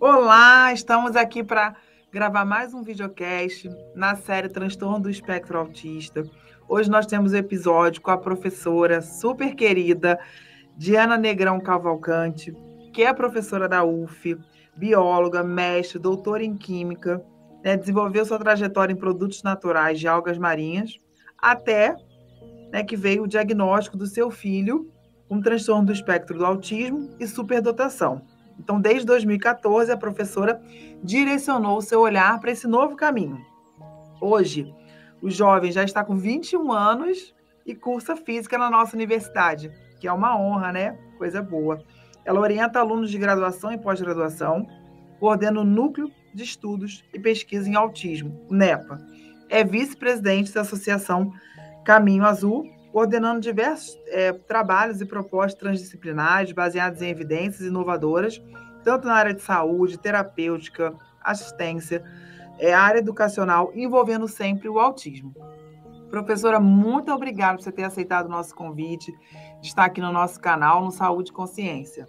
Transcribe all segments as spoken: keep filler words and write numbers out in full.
Olá, estamos aqui para gravar mais um videocast na série Transtorno do Espectro Autista. Hoje nós temos o um episódio com a professora super querida Diana Negrão Cavalcante, que é professora da U F F, bióloga, mestre, doutora em Química, né, desenvolveu sua trajetória em produtos naturais de algas marinhas, até né, que veio o diagnóstico do seu filho com um transtorno do espectro do autismo e superdotação. Então, desde dois mil e quatorze, a professora direcionou o seu olhar para esse novo caminho. Hoje, o jovem já está com vinte e um anos e cursa física na nossa universidade, que é uma honra, né? Coisa boa. Ela orienta alunos de graduação e pós-graduação, coordena o Núcleo de Estudos e Pesquisa em Autismo, NEPA. É vice-presidente da Associação Caminho Azul, coordenando diversos é, trabalhos e propostas transdisciplinares baseados em evidências inovadoras, tanto na área de saúde, terapêutica, assistência, é, área educacional, envolvendo sempre o autismo. Professora, muito obrigada por você ter aceitado o nosso convite, de estar aqui no nosso canal, no Saúde c(on) Ciência.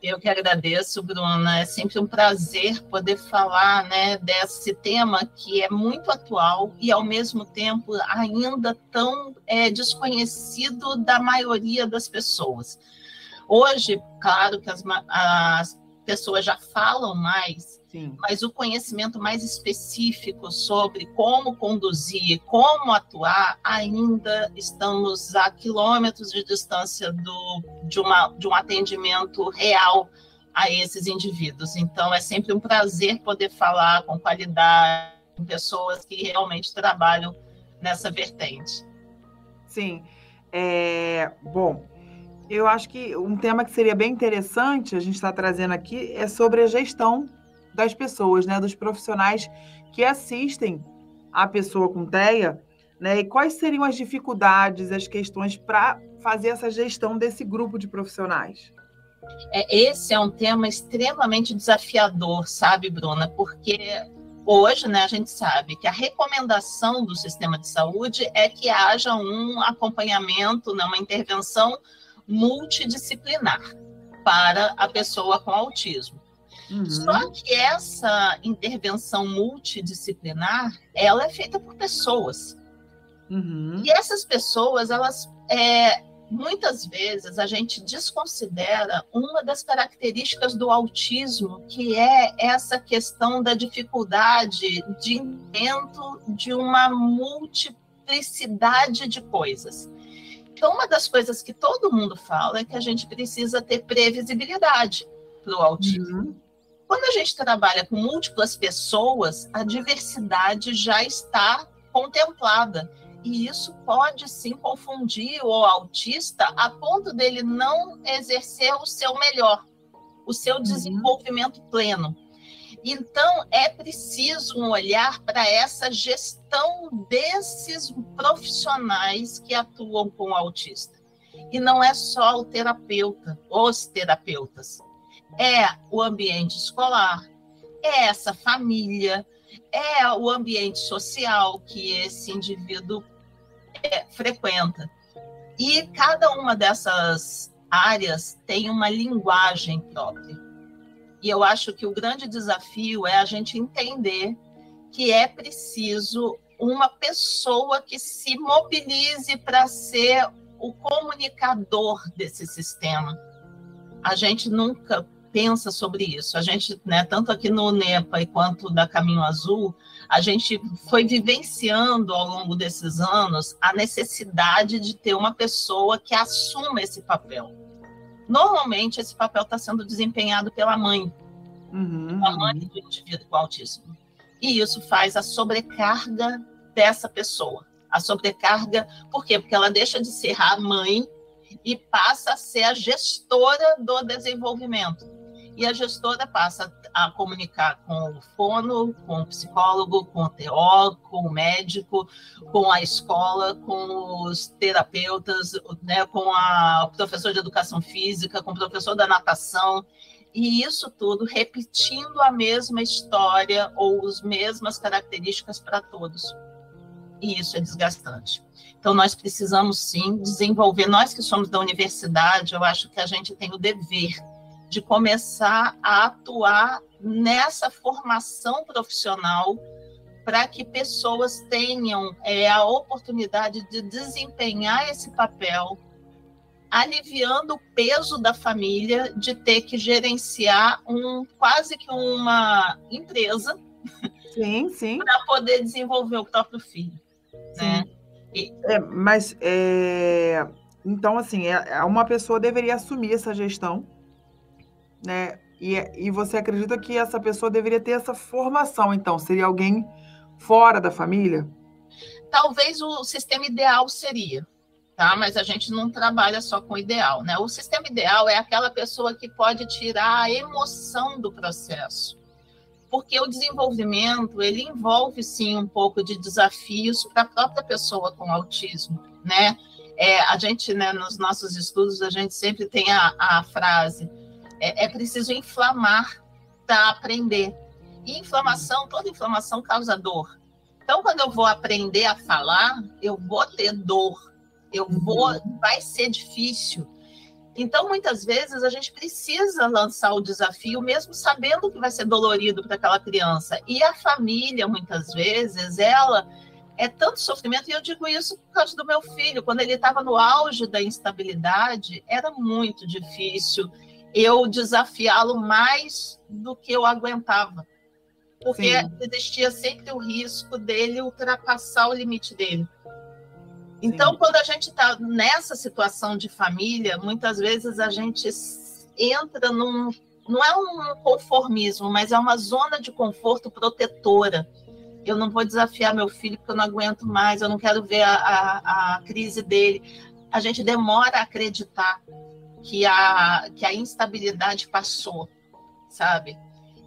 Eu que agradeço, Bruna. É sempre um prazer poder falar, né, desse tema que é muito atual e, ao mesmo tempo, ainda tão é, desconhecido da maioria das pessoas. Hoje, claro que as, as pessoas já falam mais, sim, mas o conhecimento mais específico sobre como conduzir, como atuar, ainda estamos a quilômetros de distância do, de, uma, de um atendimento real a esses indivíduos. Então, é sempre um prazer poder falar com qualidade, com pessoas que realmente trabalham nessa vertente. Sim. É, bom, eu acho que um tema que seria bem interessante a gente está trazendo aqui é sobre a gestão das pessoas, né, dos profissionais que assistem a pessoa com T E A, né, e quais seriam as dificuldades, as questões para fazer essa gestão desse grupo de profissionais? É, esse é um tema extremamente desafiador, sabe, Bruna, porque hoje, né, a gente sabe que a recomendação do sistema de saúde é que haja um acompanhamento, né, uma intervenção multidisciplinar para a pessoa com autismo. Uhum. Só que essa intervenção multidisciplinar, ela é feita por pessoas. Uhum. E essas pessoas, elas, é, muitas vezes, a gente desconsidera uma das características do autismo, que é essa questão da dificuldade de entendimento de uma multiplicidade de coisas. Então, uma das coisas que todo mundo fala é que a gente precisa ter previsibilidade para o autismo. Uhum. Quando a gente trabalha com múltiplas pessoas, a diversidade já está contemplada. E isso pode, sim, confundir o autista a ponto dele não exercer o seu melhor, o seu desenvolvimento pleno. Então, é preciso um olhar para essa gestão desses profissionais que atuam com o autista. E não é só o terapeuta, os terapeutas. É o ambiente escolar, é essa família, é o ambiente social que esse indivíduo é, frequenta. E cada uma dessas áreas tem uma linguagem própria. E eu acho que o grande desafio é a gente entender que é preciso uma pessoa que se mobilize para ser o comunicador desse sistema. A gente nunca pensa sobre isso. A gente, né, tanto aqui no NEPA quanto da Caminho Azul, a gente foi vivenciando ao longo desses anos a necessidade de ter uma pessoa que assuma esse papel. Normalmente, esse papel está sendo desempenhado pela mãe, uhum, a mãe do indivíduo com autismo. E isso faz a sobrecarga dessa pessoa. A sobrecarga, por quê? Porque ela deixa de ser a mãe e passa a ser a gestora do desenvolvimento. E a gestora passa a comunicar com o fono, com o psicólogo, com o T O, com o médico, com a escola, com os terapeutas, né, com a, o professor de educação física, com o professor da natação. E isso tudo repetindo a mesma história ou as mesmas características para todos. e isso é desgastante. Então, nós precisamos, sim, desenvolver, nós que somos da universidade, eu acho que a gente tem o dever de começar a atuar nessa formação profissional para que pessoas tenham é, a oportunidade de desempenhar esse papel, aliviando o peso da família de ter que gerenciar um, quase que uma empresa, sim, sim, para poder desenvolver o próprio filho, né? E... É, mas, é... então, assim, uma pessoa deveria assumir essa gestão, né? E, e você acredita que essa pessoa deveria ter essa formação, então? Seria alguém fora da família? Talvez o sistema ideal seria, tá? Mas a gente não trabalha só com ideal, né? O sistema ideal é aquela pessoa que pode tirar a emoção do processo. Porque o desenvolvimento, ele envolve, sim, um pouco de desafios para a própria pessoa com autismo, né? É, a gente, né, nos nossos estudos, a gente sempre tem a, a frase... É, é preciso inflamar para aprender. E inflamação, toda inflamação causa dor. Então, quando eu vou aprender a falar, eu vou ter dor, eu vou, vai ser difícil. Então, muitas vezes, a gente precisa lançar o desafio, mesmo sabendo que vai ser dolorido para aquela criança. E a família, muitas vezes, ela é tanto sofrimento, e eu digo isso por causa do meu filho. Quando ele estava no auge da instabilidade, era muito difícil eu desafiá-lo mais do que eu aguentava, porque sim, existia sempre o risco dele ultrapassar o limite dele. Então, sim, quando a gente está nessa situação de família, muitas vezes a gente entra num... Não é um conformismo, mas é uma zona de conforto protetora. Eu não vou desafiar meu filho porque eu não aguento mais, eu não quero ver a, a, a crise dele. A gente demora a acreditar que a, que a instabilidade passou, sabe?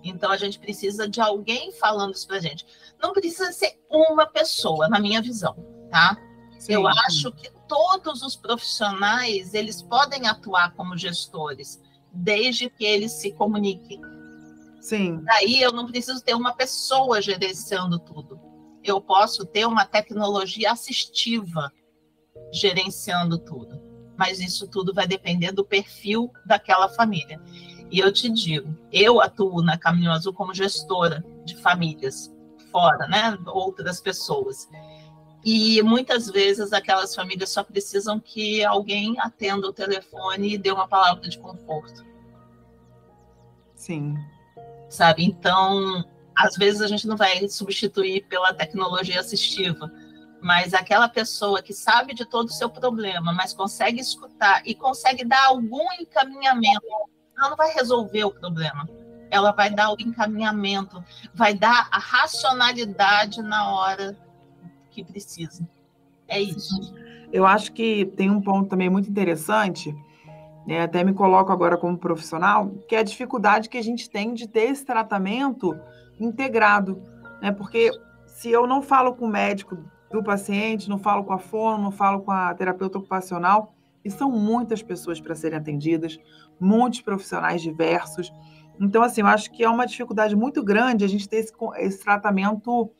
Então, a gente precisa de alguém falando isso pra gente. Não precisa ser uma pessoa, na minha visão, tá? Sim. Eu acho que todos os profissionais, eles podem atuar como gestores, desde que eles se comuniquem. Sim. Daí, eu não preciso ter uma pessoa gerenciando tudo. Eu posso ter uma tecnologia assistiva gerenciando tudo. Mas isso tudo vai depender do perfil daquela família. E eu te digo, eu atuo na Caminho Azul como gestora de famílias fora, né? Outras pessoas. E muitas vezes aquelas famílias só precisam que alguém atenda o telefone e dê uma palavra de conforto. Sim. Sabe? Então, às vezes a gente não vai substituir pela tecnologia assistiva, mas aquela pessoa que sabe de todo o seu problema, mas consegue escutar e consegue dar algum encaminhamento, ela não vai resolver o problema. Ela vai dar o encaminhamento, vai dar a racionalidade na hora que precisa. É isso. Eu acho que tem um ponto também muito interessante, né? Até me coloco agora como profissional, que é a dificuldade que a gente tem de ter esse tratamento integrado, né? Porque se eu não falo com o médico do paciente, não falo com a fono, não falo com a terapeuta ocupacional, e são muitas pessoas para serem atendidas, muitos profissionais diversos. Então, assim, eu acho que é uma dificuldade muito grande a gente ter esse, esse tratamento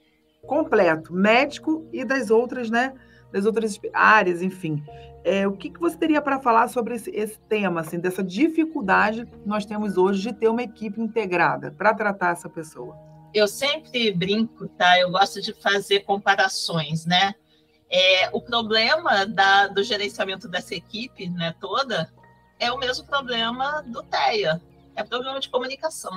completo, médico e das outras, né, das outras áreas, enfim. É, o que, que você teria para falar sobre esse, esse tema, assim, dessa dificuldade que nós temos hoje de ter uma equipe integrada para tratar essa pessoa? Eu sempre brinco, tá? Eu gosto de fazer comparações, né? É, o problema da, do gerenciamento dessa equipe, né, toda, é o mesmo problema do T E A. É problema de comunicação.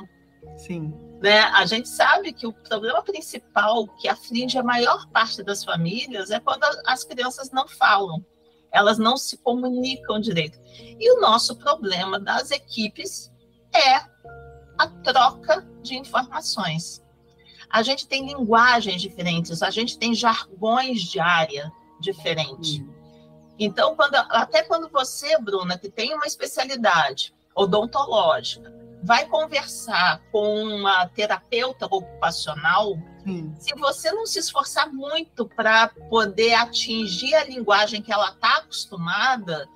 Sim. Né? A gente sabe que o problema principal que aflige a maior parte das famílias é quando as crianças não falam. Elas não se comunicam direito. E o nosso problema das equipes é a troca de informações. A gente tem linguagens diferentes, a gente tem jargões de área diferente. Hum. Então, quando, até quando você, Bruna, que tem uma especialidade odontológica, vai conversar com uma terapeuta ocupacional, hum, se você não se esforçar muito para poder atingir a linguagem que ela está acostumada,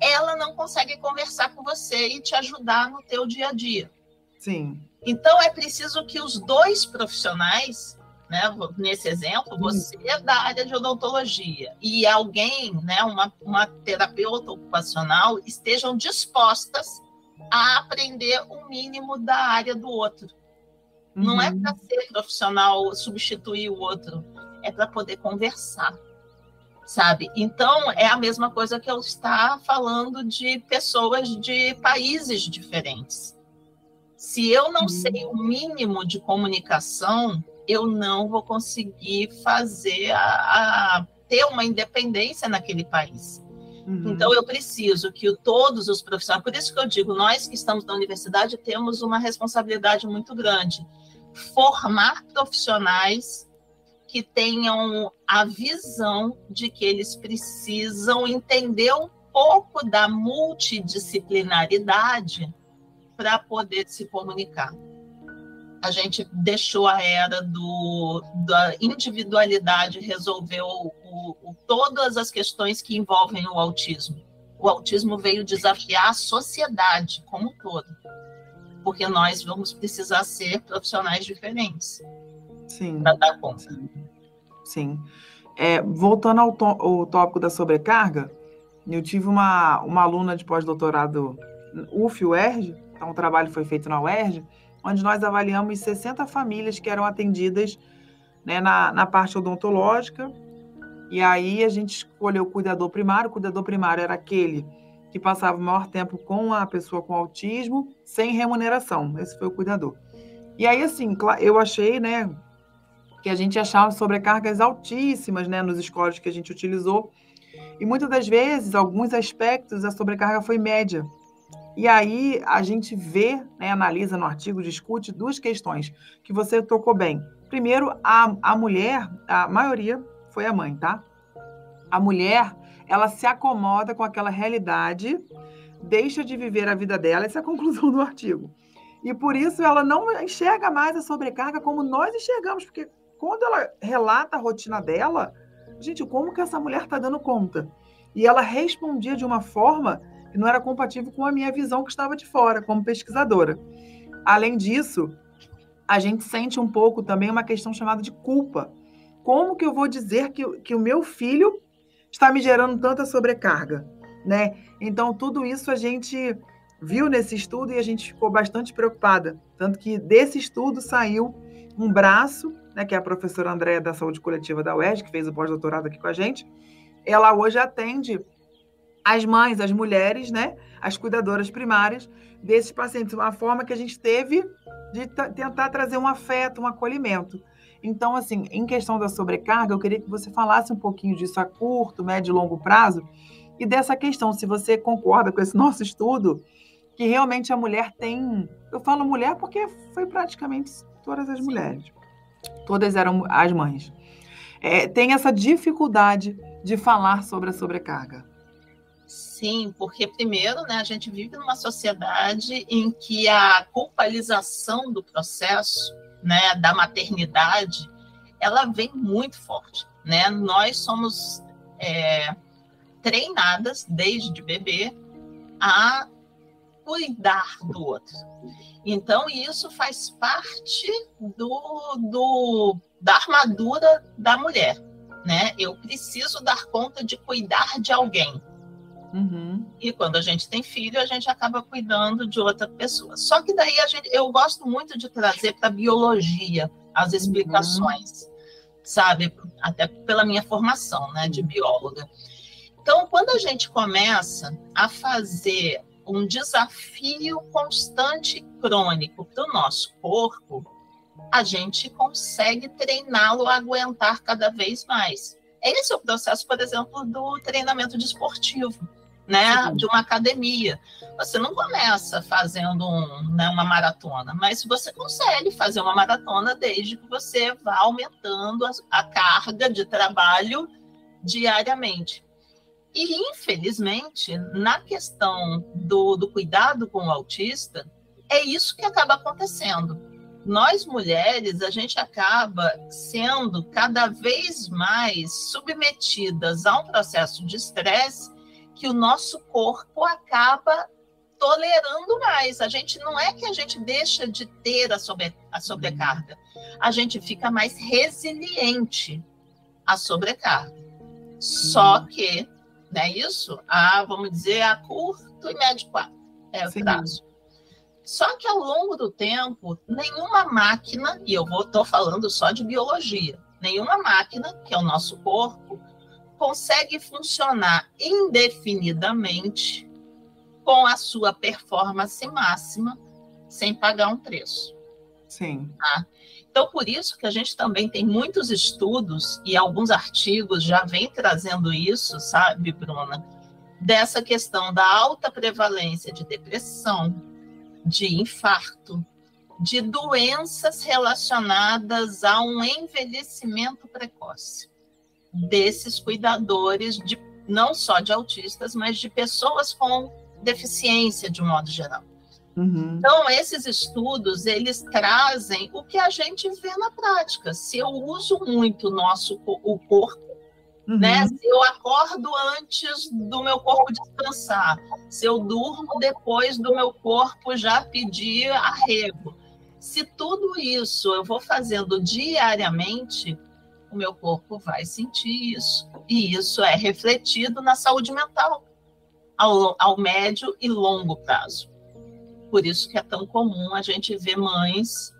ela não consegue conversar com você e te ajudar no teu dia a dia. Sim. Então, é preciso que os dois profissionais, né? Nesse exemplo, você é da área de odontologia e alguém, né, uma, uma terapeuta ocupacional, estejam dispostas a aprender o mínimo da área do outro. Uhum. Não é para ser profissional, substituir o outro, é para poder conversar, sabe? Então, é a mesma coisa que eu estar falando de pessoas de países diferentes. Se eu não uhum. sei o mínimo de comunicação, eu não vou conseguir fazer a, a ter uma independência naquele país. Uhum. Então, eu preciso que todos os profissionais... Por isso que eu digo, nós que estamos na universidade temos uma responsabilidade muito grande. Formar profissionais que tenham a visão de que eles precisam entender um pouco da multidisciplinaridade para poder se comunicar. A gente deixou a era do, da individualidade, resolveu o, o, todas as questões que envolvem o autismo. O autismo veio desafiar a sociedade como um todo, porque nós vamos precisar ser profissionais diferentes para dar conta. Sim. Sim. É, voltando ao, to- ao tópico da sobrecarga, eu tive uma, uma aluna de pós-doutorado U F R J, então o trabalho foi feito na U E R J, onde nós avaliamos sessenta famílias que eram atendidas, né, na, na parte odontológica, e aí a gente escolheu o cuidador primário. O cuidador primário era aquele que passava o maior tempo com a pessoa com autismo, sem remuneração, esse foi o cuidador. E aí, assim, eu achei, né, que a gente achava sobrecargas altíssimas, né, nos scores que a gente utilizou, e muitas das vezes, alguns aspectos, a sobrecarga foi média. E aí a gente vê, né, analisa no artigo, discute duas questões que você tocou bem. Primeiro, a, a mulher, a maioria foi a mãe, tá? A mulher, ela se acomoda com aquela realidade, deixa de viver a vida dela, essa é a conclusão do artigo. E por isso ela não enxerga mais a sobrecarga como nós enxergamos, porque quando ela relata a rotina dela, gente, como que essa mulher está dando conta? E ela respondia de uma forma... não era compatível com a minha visão que estava de fora, como pesquisadora. Além disso, a gente sente um pouco também uma questão chamada de culpa. Como que eu vou dizer que, que o meu filho está me gerando tanta sobrecarga, né? Então, tudo isso a gente viu nesse estudo e a gente ficou bastante preocupada. Tanto que desse estudo saiu um braço, né, que é a professora Andréa da Saúde Coletiva da U E R J, que fez o pós-doutorado aqui com a gente. Ela hoje atende... as mães, as mulheres, né, as cuidadoras primárias desses pacientes, uma forma que a gente teve de t- tentar trazer um afeto, um acolhimento. Então, assim, em questão da sobrecarga, eu queria que você falasse um pouquinho disso a curto, médio e longo prazo, e dessa questão, se você concorda com esse nosso estudo, que realmente a mulher tem... Eu falo mulher porque foi praticamente todas as mulheres, todas eram as mães. É, tem essa dificuldade de falar sobre a sobrecarga. Sim, porque primeiro, né, a gente vive numa sociedade em que a culpabilização do processo, né, da maternidade, ela vem muito forte, né? Nós somos é, treinadas desde bebê a cuidar do outro. Então, isso faz parte do, do, da armadura da mulher, né? Eu preciso dar conta de cuidar de alguém. Uhum. E quando a gente tem filho, a gente acaba cuidando de outra pessoa. Só que daí a gente, eu gosto muito de trazer para a biologia as explicações, uhum. sabe? Até pela minha formação, né, de bióloga. Então, quando a gente começa a fazer um desafio constante e crônico para o nosso corpo, a gente consegue treiná-lo a aguentar cada vez mais. Esse é o processo, por exemplo, do treinamento desportivo, né? Sim. De uma academia. Você não começa fazendo um, né, uma maratona, mas você consegue fazer uma maratona desde que você vá aumentando a, a carga de trabalho diariamente. E, infelizmente, na questão do, do cuidado com o autista, é isso que acaba acontecendo. Nós, mulheres, a gente acaba sendo cada vez mais submetidas a um processo de estresse que o nosso corpo acaba tolerando mais. A gente não é que a gente deixa de ter a, sobre, a sobrecarga, a gente fica mais resiliente à sobrecarga. Só que, não é isso? Ah, vamos dizer, a curto e médio é o prazo. Só que ao longo do tempo, nenhuma máquina, e eu estou falando só de biologia, nenhuma máquina, que é o nosso corpo, consegue funcionar indefinidamente com a sua performance máxima sem pagar um preço. Sim. Tá? Então, por isso que a gente também tem muitos estudos e alguns artigos já vem trazendo isso, sabe, Bruna? Dessa questão da alta prevalência de depressão, de infarto, de doenças relacionadas a um envelhecimento precoce desses cuidadores, de, não só de autistas, mas de pessoas com deficiência de um modo geral. Uhum. Então, esses estudos, eles trazem o que a gente vê na prática. Se eu uso muito o nosso o corpo, uhum. né? Se eu acordo antes do meu corpo descansar, se eu durmo depois do meu corpo já pedir arrego. Se tudo isso eu vou fazendo diariamente, o meu corpo vai sentir isso. E isso é refletido na saúde mental, ao, ao médio e longo prazo. Por isso que é tão comum a gente ver mães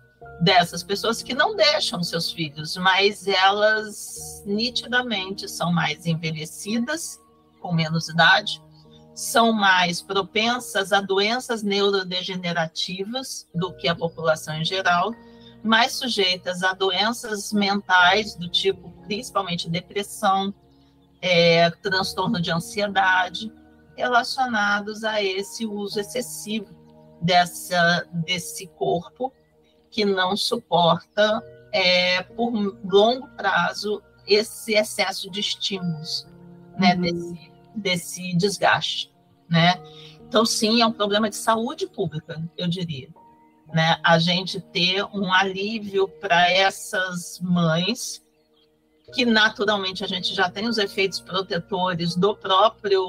dessas pessoas que não deixam seus filhos, mas elas nitidamente são mais envelhecidas, com menos idade, são mais propensas a doenças neurodegenerativas do que a população em geral, mais sujeitas a doenças mentais do tipo, principalmente depressão, é, transtorno de ansiedade, relacionados a esse uso excessivo dessa, desse corpo, que não suporta, é, por longo prazo, esse excesso de estímulos, né, uhum. desse, desse desgaste, né? Então, sim, é um problema de saúde pública, eu diria, né? A gente ter um alívio para essas mães, que naturalmente a gente já tem os efeitos protetores do próprio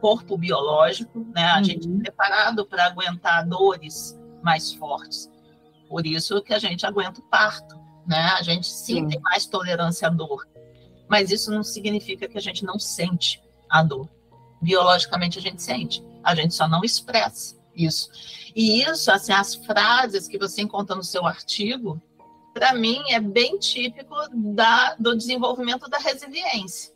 corpo biológico, né? A uhum. gente é preparado para aguentar dores mais fortes. Por isso que a gente aguenta o parto, né? A gente sim, sim tem mais tolerância à dor, mas isso não significa que a gente não sente a dor. Biologicamente a gente sente, a gente só não expressa isso. E isso, assim, as frases que você encontra no seu artigo, para mim é bem típico da, do desenvolvimento da resiliência.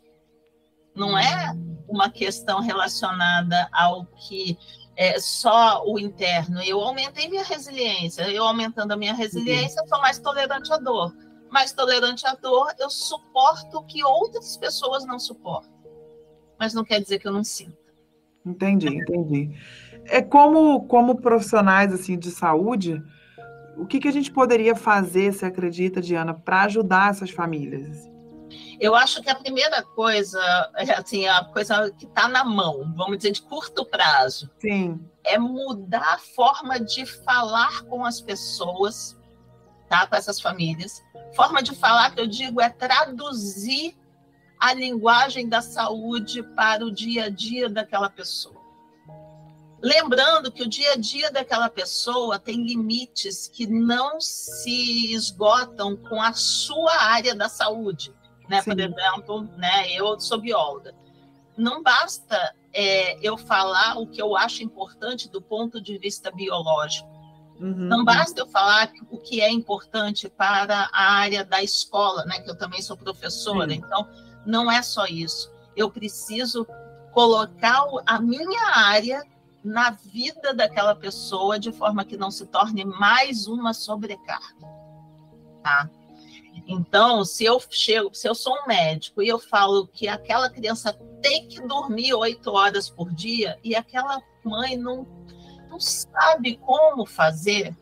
Não é uma questão relacionada ao que... É só o interno, eu aumentei minha resiliência, eu aumentando a minha resiliência, eu sou mais tolerante à dor. Mais tolerante à dor, eu suporto o que outras pessoas não suportam. Mas não quer dizer que eu não sinta. Entendi, entendi. É como, como profissionais assim, de saúde, o que, que a gente poderia fazer, você acredita, Diana, para ajudar essas famílias? Eu acho que a primeira coisa, assim, a coisa que está na mão, vamos dizer, de curto prazo, sim, é mudar a forma de falar com as pessoas, tá? Com essas famílias. Forma de falar, que eu digo, é traduzir a linguagem da saúde para o dia a dia daquela pessoa. Lembrando que o dia a dia daquela pessoa tem limites que não se esgotam com a sua área da saúde. Né? Por exemplo, né, eu sou bióloga. Não basta é, eu falar o que eu acho importante do ponto de vista biológico. Uhum. Não basta eu falar o que é importante para a área da escola, né, que eu também sou professora. Sim. Então, não é só isso. Eu preciso colocar a minha área na vida daquela pessoa de forma que não se torne mais uma sobrecarga. Tá? Então, se eu chego, se eu sou um médico e eu falo que aquela criança tem que dormir oito horas por dia e aquela mãe não, não sabe como fazer,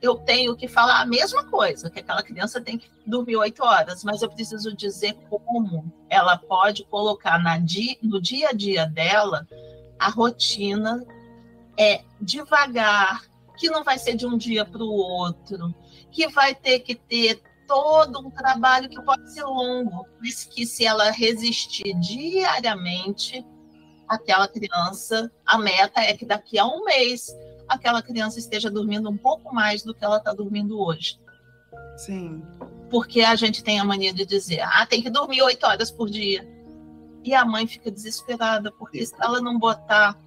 eu tenho que falar a mesma coisa, que aquela criança tem que dormir oito horas, mas eu preciso dizer como ela pode colocar na di, no dia a dia dela a rotina é devagar, que não vai ser de um dia para o outro, que vai ter que ter todo um trabalho que pode ser longo, mas que se ela resistir diariamente, aquela criança, a meta é que daqui a um mês, aquela criança esteja dormindo um pouco mais do que ela está dormindo hoje. Sim. Porque a gente tem a mania de dizer, ah, tem que dormir oito horas por dia. E a mãe fica desesperada, porque se ela não botar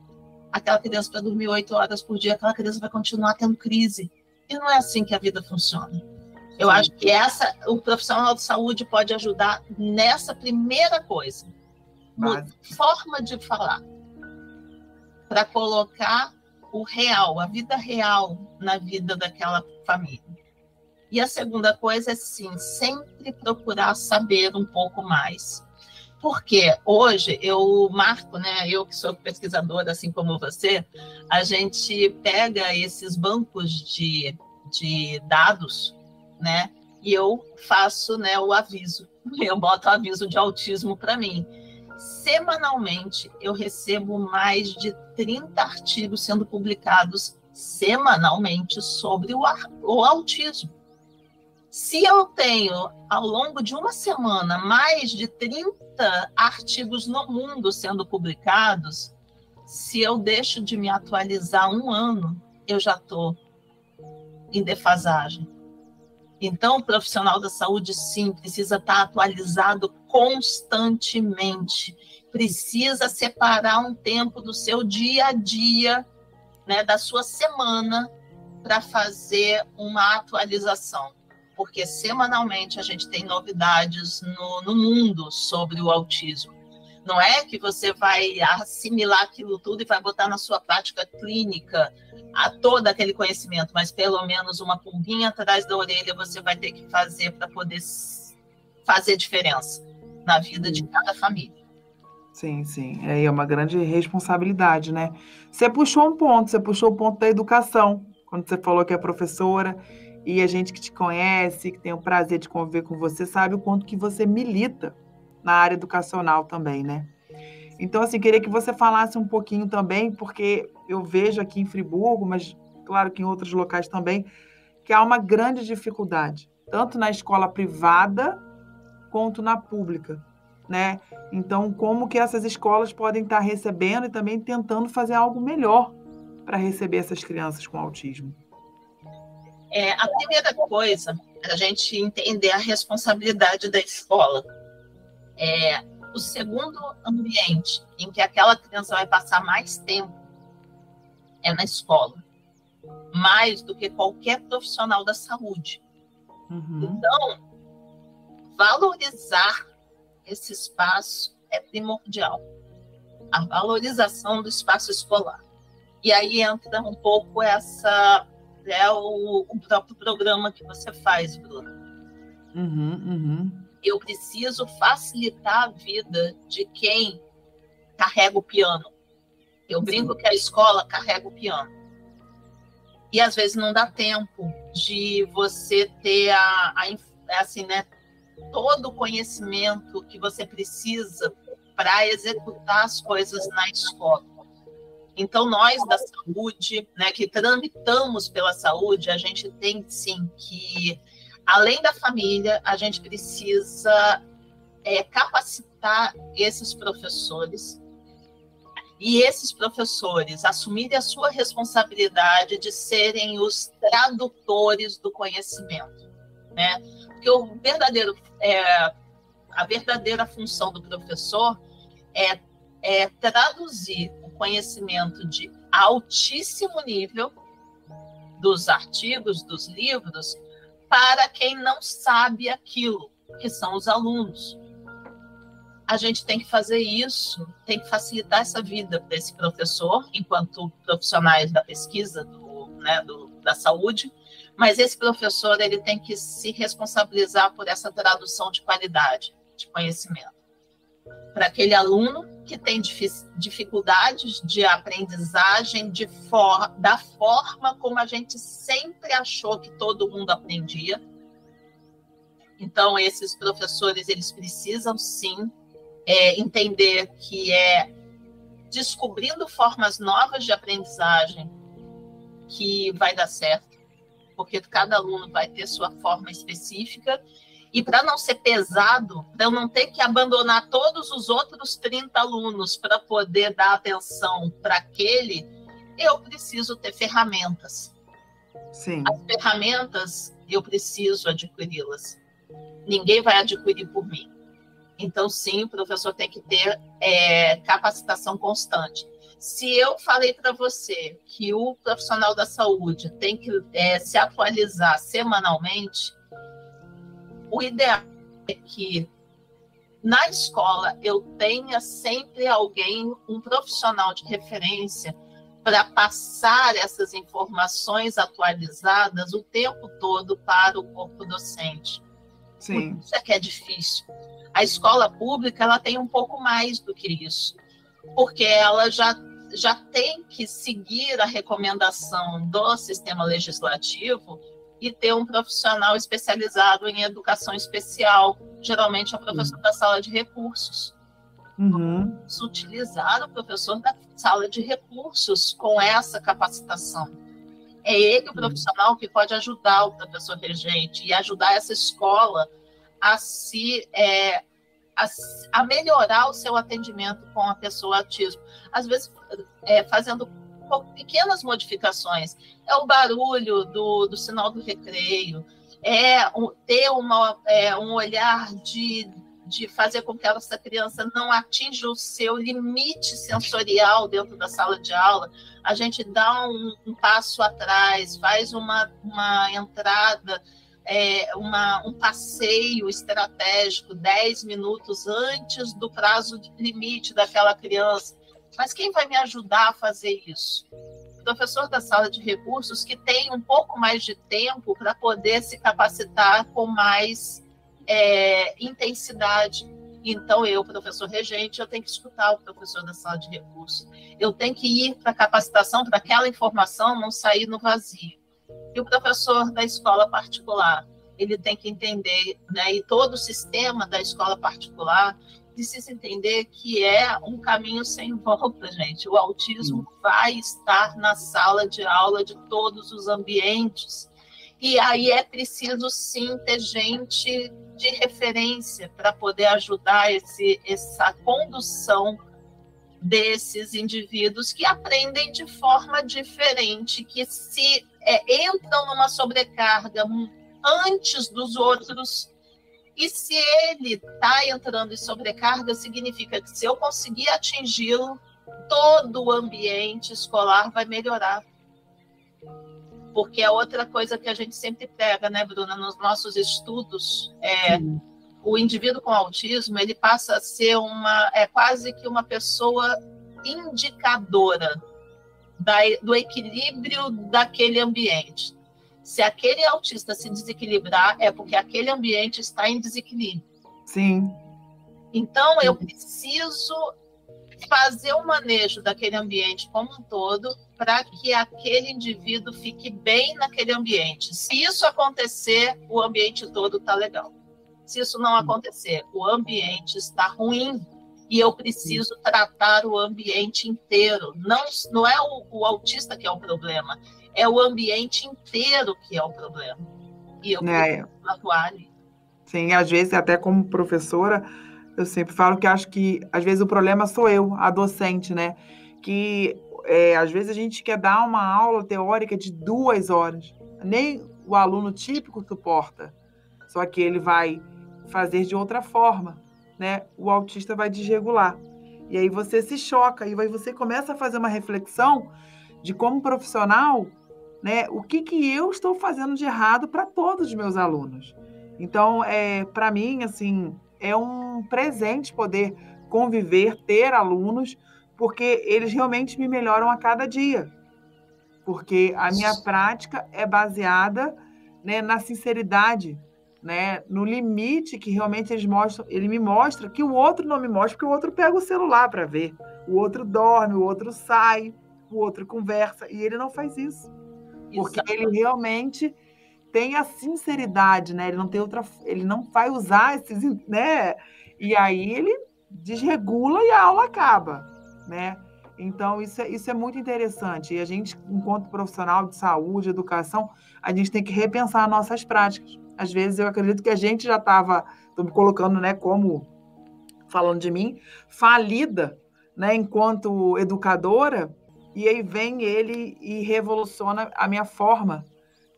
aquela criança para dormir oito horas por dia, aquela criança vai continuar tendo crise. E não é assim que a vida funciona. Eu Sim. acho que essa, o profissional de saúde pode ajudar nessa primeira coisa. Muda a forma de falar. Para colocar o real, a vida real na vida daquela família. E a segunda coisa é, sim, sempre procurar saber um pouco mais. Porque hoje, eu marco, né, eu que sou pesquisadora, assim como você, a gente pega esses bancos de, de dados, né, e eu faço, né, o aviso, eu boto o aviso de autismo para mim. Semanalmente, eu recebo mais de trinta artigos sendo publicados semanalmente sobre o, o autismo. Se eu tenho, ao longo de uma semana, mais de trinta artigos no mundo sendo publicados, se eu deixo de me atualizar um ano, eu já estou em defasagem. Então, o profissional da saúde, sim, precisa estar atualizado constantemente. Precisa separar um tempo do seu dia a dia, né, da sua semana, para fazer uma atualização. Porque semanalmente a gente tem novidades no, no mundo sobre o autismo. Não é que você vai assimilar aquilo tudo e vai botar na sua prática clínica a todo aquele conhecimento, mas pelo menos uma pulguinha atrás da orelha você vai ter que fazer para poder fazer diferença na vida de cada família. Sim, sim. É uma grande responsabilidade, né? Você puxou um ponto, você puxou o ponto da educação, quando você falou que é professora. E a gente que te conhece, que tem o prazer de conviver com você, sabe o quanto que você milita na área educacional também, né? Então, assim, queria que você falasse um pouquinho também, porque eu vejo aqui em Friburgo, mas claro que em outros locais também, que há uma grande dificuldade, tanto na escola privada quanto na pública, né? Então, como que essas escolas podem estar recebendo e também tentando fazer algo melhor para receber essas crianças com autismo? É, a primeira coisa, a gente entender a responsabilidade da escola. É, o segundo ambiente em que aquela criança vai passar mais tempo é na escola, mais do que qualquer profissional da saúde. Uhum. Então, valorizar esse espaço é primordial. A valorização do espaço escolar. E aí entra um pouco essa... é o, o próprio programa que você faz, Bruna. Uhum, uhum. Eu preciso facilitar a vida de quem carrega o piano. Eu brinco Sim. que a escola carrega o piano. E, às vezes, não dá tempo de você ter a, a, assim, né, todo o conhecimento que você precisa para executar as coisas na escola. Então, nós da saúde, né, que tramitamos pela saúde, a gente tem, sim, que, além da família, a gente precisa é, capacitar esses professores e esses professores assumirem a sua responsabilidade de serem os tradutores do conhecimento, né? Porque o verdadeiro, é, a verdadeira função do professor é, é traduzir conhecimento de altíssimo nível dos artigos, dos livros, para quem não sabe aquilo, que são os alunos. A gente tem que fazer isso, tem que facilitar essa vida para esse professor, enquanto profissionais da pesquisa, do, né, do, da saúde, mas esse professor ele tem que se responsabilizar por essa tradução de qualidade, de conhecimento. Para aquele aluno que tem dificuldades de aprendizagem de for- da forma como a gente sempre achou que todo mundo aprendia. Então, esses professores, eles precisam, sim, é, entender que é descobrindo formas novas de aprendizagem que vai dar certo, porque cada aluno vai ter sua forma específica E para não ser pesado, para eu não ter que abandonar todos os outros trinta alunos para poder dar atenção para aquele, eu preciso ter ferramentas. Sim. As ferramentas, eu preciso adquiri-las. Ninguém vai adquirir por mim. Então, sim, o professor tem que ter é, capacitação constante. Se eu falei para você que o profissional da saúde tem que é, se atualizar semanalmente, o ideal é que na escola eu tenha sempre alguém, um profissional de referência, para passar essas informações atualizadas o tempo todo para o corpo docente. Sim. Isso é que é difícil. A escola pública, ela tem um pouco mais do que isso, porque ela já, já tem que seguir a recomendação do sistema legislativo e ter um profissional especializado em educação especial, geralmente é o professor da sala de recursos. Uhum. Utilizar o professor da sala de recursos com essa capacitação. É ele o profissional que pode ajudar o professor regente e ajudar essa escola a, se, é, a, a melhorar o seu atendimento com a pessoa autismo. Às vezes, é, fazendo pequenas modificações. É o barulho do, do sinal do recreio, é um, ter uma, é, um olhar de... de fazer com que essa criança não atinja o seu limite sensorial dentro da sala de aula. A gente dá um, um passo atrás, faz uma, uma entrada, é, uma, um passeio estratégico dez minutos antes do prazo limite daquela criança. Mas quem vai me ajudar a fazer isso? O professor da sala de recursos, que tem um pouco mais de tempo para poder se capacitar com mais... É, intensidade. Então, eu, professor regente, eu tenho que escutar o professor da sala de recursos. Eu tenho que ir para a capacitação, para aquela informação não sair no vazio. E o professor da escola particular, ele tem que entender, né, e todo o sistema da escola particular precisa entender que é um caminho sem volta, gente. O autismo Sim. vai estar na sala de aula de todos os ambientes. E aí é preciso, sim, ter gente de referência para poder ajudar esse, essa condução desses indivíduos que aprendem de forma diferente, que se é, entram numa sobrecarga antes dos outros. E se ele está entrando em sobrecarga, significa que se eu conseguir atingi-lo, todo o ambiente escolar vai melhorar. Porque é outra coisa que a gente sempre pega, né, Bruna, nos nossos estudos, é, o indivíduo com autismo, ele passa a ser uma, é quase que uma pessoa indicadora da, do equilíbrio daquele ambiente. Se aquele autista se desequilibrar, é porque aquele ambiente está em desequilíbrio. Sim. Então, eu preciso fazer o manejo daquele ambiente como um todo, para que aquele indivíduo fique bem naquele ambiente. Se isso acontecer, o ambiente todo está legal. Se isso não acontecer, o ambiente está ruim e eu preciso tratar o ambiente inteiro. Não, não é o, o autista que é o problema, é o ambiente inteiro que é o problema. E eu preciso atuar ali. Sim, às vezes, até como professora, eu sempre falo que acho que, às vezes, o problema sou eu, a docente, né? Que... É, às vezes a gente quer dar uma aula teórica de duas horas. Nem o aluno típico suporta. Só que ele vai fazer de outra forma, né? O autista vai desregular. E aí você se choca. E aí você começa a fazer uma reflexão de como profissional, né? O que, que eu estou fazendo de errado para todos os meus alunos. Então, é, para mim, assim, é um presente poder conviver, ter alunos... porque eles realmente me melhoram a cada dia, porque a minha prática é baseada, né, na sinceridade, né, no limite que realmente eles mostram, ele me mostra, que o outro não me mostra, porque o outro pega o celular para ver, o outro dorme, o outro sai, o outro conversa, e ele não faz isso, porque Exato. Ele realmente tem a sinceridade, né, ele não tem outra, ele não vai usar esses, né, e aí ele desregula e a aula acaba. Né? Então, isso é, isso é muito interessante. E a gente, enquanto profissional de saúde, educação, a gente tem que repensar nossas práticas. Às vezes eu acredito que a gente já estava, estou me colocando, né, como, falando de mim, falida, né, enquanto educadora, e aí vem ele e revoluciona a minha forma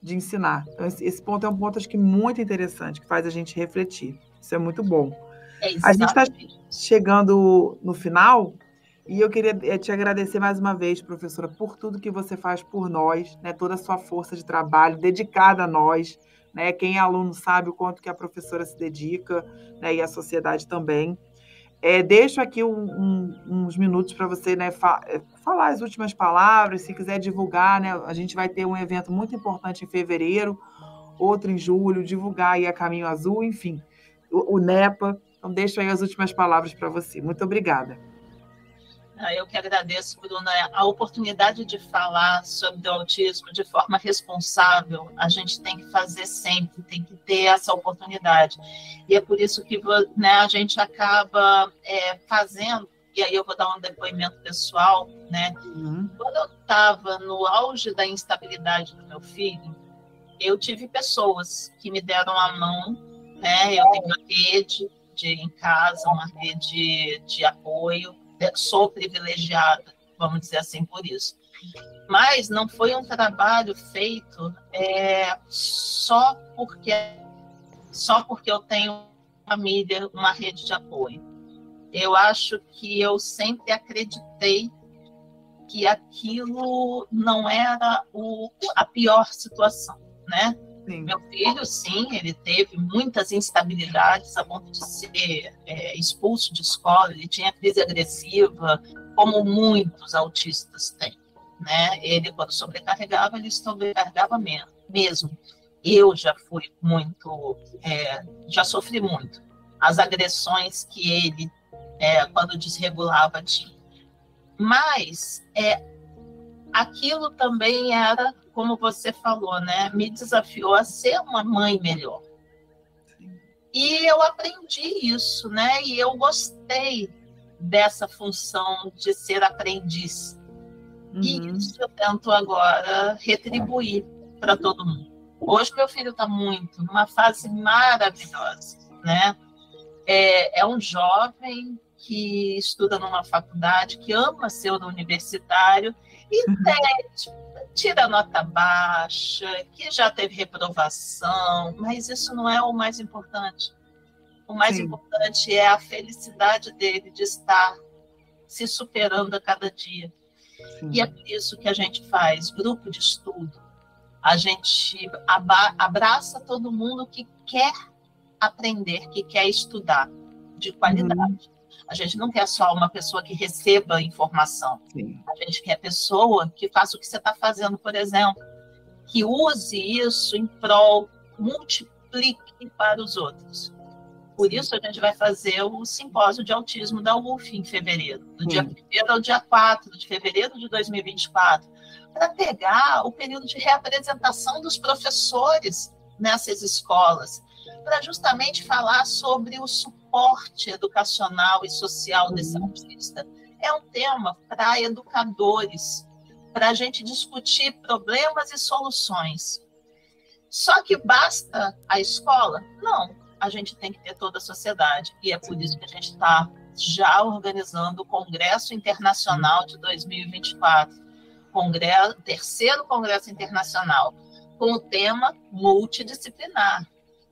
de ensinar. Então, esse ponto é um ponto, acho que, muito interessante, que faz a gente refletir. Isso é muito bom. É isso, a gente está chegando no final, e eu queria te agradecer mais uma vez, professora, por tudo que você faz por nós, né, toda a sua força de trabalho dedicada a nós, né, quem é aluno sabe o quanto que a professora se dedica, né, e a sociedade também. É, deixo aqui um, um, uns minutos para você, né, fa- falar as últimas palavras, se quiser divulgar, né, a gente vai ter um evento muito importante em fevereiro, outro em julho, divulgar aí a Caminho Azul, enfim, o, o NEPA. Então, deixo aí as últimas palavras para você. Muito obrigada. Eu que agradeço, Bruna, a oportunidade de falar sobre o autismo de forma responsável. A gente tem que fazer sempre, tem que ter essa oportunidade. E é por isso que, né, a gente acaba é, fazendo, e aí eu vou dar um depoimento pessoal, né? Uhum. Quando eu estava no auge da instabilidade do meu filho, eu tive pessoas que me deram a mão, né? Eu tenho uma rede de, em casa, uma rede de, de apoio. Sou privilegiada, vamos dizer assim, por isso. Mas não foi um trabalho feito é, só, porque, só porque eu tenho família, uma rede de apoio. Eu acho que eu sempre acreditei que aquilo não era o, a pior situação, né? Sim. Meu filho, sim, ele teve muitas instabilidades a ponto de ser é, expulso de escola, ele tinha crise agressiva, como muitos autistas têm, né? Ele, quando sobrecarregava, ele sobrecarregava mesmo. Eu já fui muito, é, já sofri muito. As agressões que ele, é, quando desregulava, tinha. Mas, é, aquilo também era... como você falou, né? Me desafiou a ser uma mãe melhor. E eu aprendi isso, né? E eu gostei dessa função de ser aprendiz. Uhum. E isso eu tento agora retribuir para todo mundo. Hoje meu filho está muito, numa fase maravilhosa, né? É, é um jovem que estuda numa faculdade, que ama ser universitário e tem... tira nota baixa, que já teve reprovação, mas isso não é o mais importante. O mais Sim. importante é a felicidade dele de estar se superando a cada dia. Sim. E é por isso que a gente faz grupo de estudo, a gente abraça todo mundo que quer aprender, que quer estudar de qualidade. Hum. A gente não quer só uma pessoa que receba informação. Sim. A gente quer pessoa que faça o que você está fazendo, por exemplo, que use isso em prol, multiplique para os outros. Por isso, a gente vai fazer o simpósio de autismo da U F F em fevereiro, do Sim. dia primeiro ao dia quatro de fevereiro de dois mil e vinte e quatro, para pegar o período de reapresentação dos professores nessas escolas, para justamente falar sobre o suporte educacional e social desse autista. É um tema para educadores, para a gente discutir problemas e soluções. Só que basta a escola? Não, a gente tem que ter toda a sociedade, e é por isso que a gente está já organizando o Congresso Internacional de dois mil e vinte e quatro, Congresso, terceiro Congresso Internacional, com o tema multidisciplinar.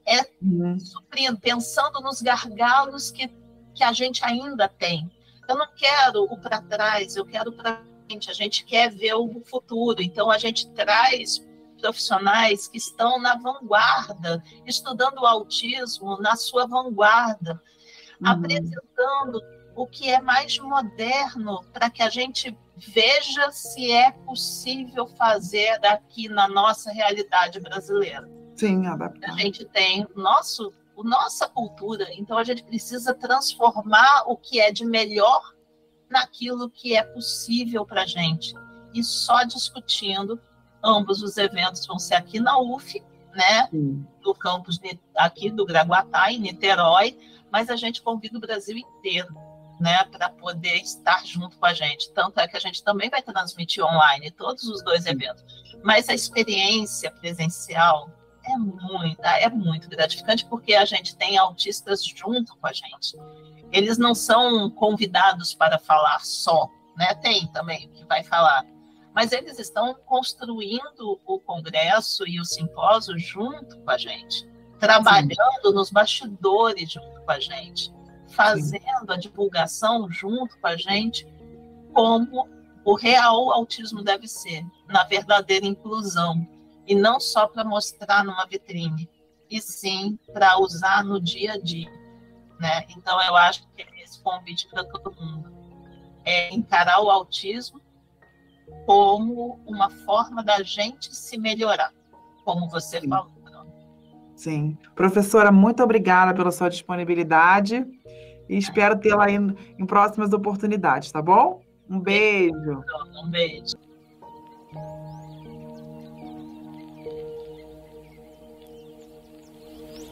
É suprindo, pensando nos gargalos que, que a gente ainda tem. Eu não quero o para trás, eu quero o para frente. A gente quer ver o futuro. Então, a gente traz profissionais que estão na vanguarda, estudando o autismo na sua vanguarda, uhum. apresentando o que é mais moderno para que a gente veja se é possível fazer aqui na nossa realidade brasileira. Sim, adaptar. A gente tem o nosso, a nossa cultura, então a gente precisa transformar o que é de melhor naquilo que é possível para a gente. E só discutindo, ambos os eventos vão ser aqui na U F F, né? Sim. No campus aqui do Graguatá, em Niterói, mas a gente convida o Brasil inteiro, né, para poder estar junto com a gente. Tanto é que a gente também vai transmitir online todos os dois eventos. Mas a experiência presencial é muito, é muito gratificante, porque a gente tem autistas junto com a gente. Eles não são convidados para falar só, né? Tem também o que vai falar, mas eles estão construindo o congresso e o simpósio junto com a gente, trabalhando Sim. nos bastidores junto com a gente, fazendo Sim. a divulgação junto com a gente, como o real autismo deve ser, na verdadeira inclusão, e não só para mostrar numa vitrine, e sim para usar no dia a dia, né? Então, eu acho que esse convite para todo mundo é encarar o autismo como uma forma da gente se melhorar, como você sim. falou. Sim. Professora, muito obrigada pela sua disponibilidade e espero tê-la aí em próximas oportunidades, tá bom? Um beijo. Um beijo.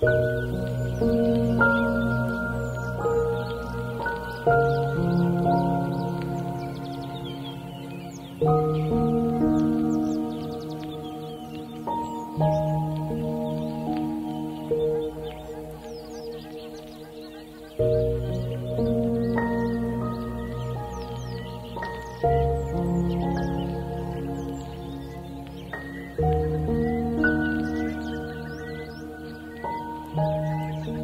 Thank you.